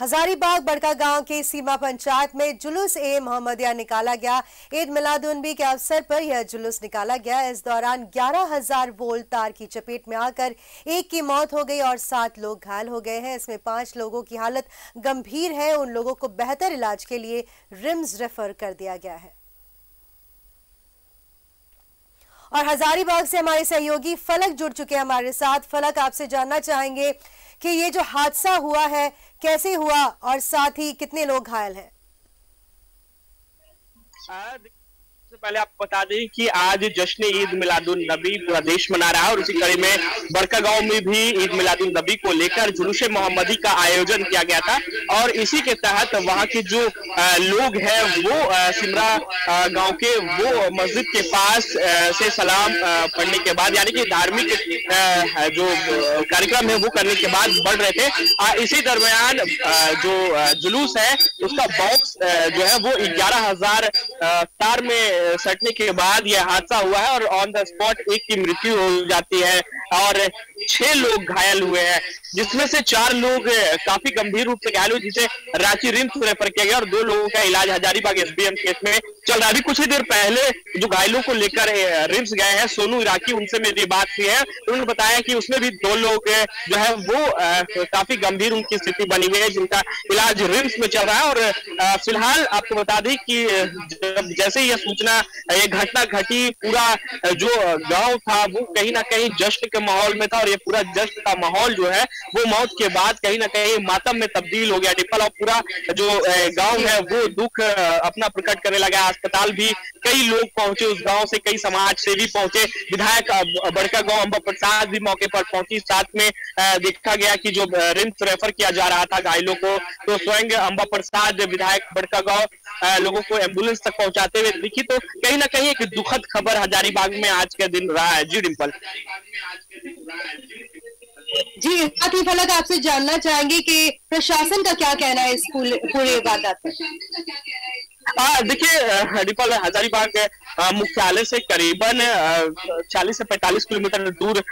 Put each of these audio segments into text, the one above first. हजारीबाग बड़कागांव की सीमा पंचायत में जुलूस ए मोहम्मदिया निकाला गया। ईद मिलादुन्नबी के अवसर पर यह जुलूस निकाला गया। इस दौरान 11,000 वोल्ट तार की चपेट में आकर एक की मौत हो गई और 7 लोग घायल हो गए हैं। इसमें 5 लोगों की हालत गंभीर है। उन लोगों को बेहतर इलाज के लिए रिम्स रेफर कर दिया गया है। और हजारीबाग से हमारे सहयोगी फलक जुड़ चुके हैं हमारे साथ। फलक, आपसे जानना चाहेंगे कि ये जो हादसा हुआ है कैसे हुआ और साथ ही कितने लोग घायल हैं? सबसे पहले आपको बता दें कि आज जश्न ईद मिलादुन्नबी पूरा देश मना रहा है और उसी कड़ी में बड़कागांव में भी ईद मिलादुन्नबी को लेकर जुलूस ए मोहम्मदी का आयोजन किया गया था और इसी के तहत वहां के जो लोग हैं वो सिमरा गांव के वो मस्जिद के पास से सलाम पढ़ने के बाद यानी कि धार्मिक जो कार्यक्रम है वो करने के बाद बढ़ रहे थे। इसी दरमियान जो जुलूस है उसका बॉक्स जो है वो 11,000 तार में सटने के बाद यह हादसा हुआ है और ऑन द स्पॉट एक की मृत्यु हो जाती है और 6 लोग घायल हुए हैं, जिसमें से 4 लोग काफी गंभीर रूप से घायल हुए जिसे रांची रिम्स रेफर किया गया और 2 लोगों का इलाज हजारीबाग एसबीएम केस में चल रहा है। अभी कुछ ही देर पहले जो घायलों को लेकर रिम्स गए हैं सोनू राखी, उनसे मेरी बात हुई है। उन्होंने बताया कि उसमें भी 2 लोग जो है वो काफी गंभीर उनकी स्थिति बनी हुई है जिनका इलाज रिम्स में चल रहा है। और फिलहाल आपको बता दें कि जैसे यह सूचना ये घटना घटी पूरा जो गाँव था वो कहीं ना कहीं जश्न के माहौल में था और ये पूरा जश्न का माहौल जो है वो मौत के बाद कहीं ना कहीं मातम में तब्दील हो गया। डिपल और पूरा जो गांव है वो दुख अपना प्रकट करने लगा। अस्पताल भी कई लोग पहुंचे उस गांव से, कई समाज सेवी पहुंचे, विधायक बड़कागांव अंबा प्रसाद भी मौके पर पहुंची। साथ में देखा गया कि जो रिम्स रेफर किया जा रहा था घायलों को तो स्वयं अंबा प्रसाद विधायक बड़कागांव लोगों को एम्बुलेंस तक पहुंचाते हुए दिखी। तो कहीं ना कहीं एक दुखद खबर हजारीबाग में आज का दिन रहा है। जी डिम्पल। जी साथ ही फलक, आपसे जानना चाहेंगे कि प्रशासन का क्या कहना है इस पूरे वारदात पर? देखिए डिपल, हजारीबाग मुख्यालय से करीबन 40 से 45 किलोमीटर दूर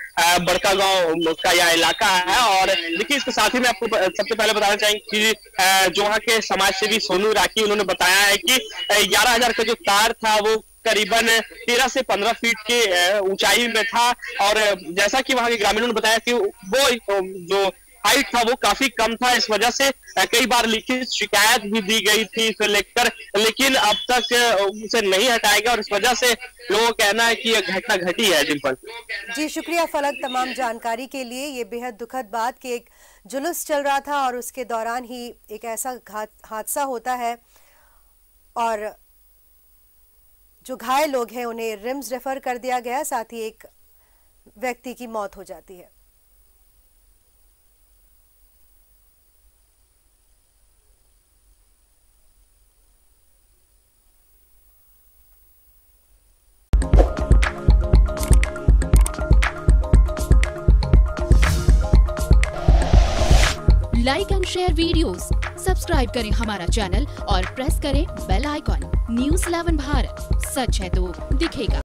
बड़कागांव का यह इलाका है। और देखिए इसके साथ ही मैं आपको सबसे पहले बताना चाहेंगे कि जो वहाँ के समाजसेवी सोनू राखी, उन्होंने बताया है कि 11,000 का जो तार था वो करीबन 13 से 15 फीट की ऊंचाई में था और जैसा कि वहां के ग्रामीणों ने बताया कि वो जो हाइट था वो काफी कम था, इस वजह से कई बार लिखित शिकायत भी दी गई थी इसे लेकर, लेकिन अब तक उसे नहीं हटाया गया और इस वजह से लोगों का कहना है कि यह घटना घटी है। डिम्पल जी, शुक्रिया फलक तमाम जानकारी के लिए। ये बेहद दुखद बात कि एक जुलूस चल रहा था और उसके दौरान ही एक ऐसा हादसा होता है और जो घायल लोग हैं उन्हें रिम्स रेफर कर दिया गया, साथ ही एक व्यक्ति की मौत हो जाती है। Like and share videos, subscribe करें हमारा चैनल और प्रेस करें बेल आइकॉन। न्यूज़ 11 भारत, सच है तो दिखेगा।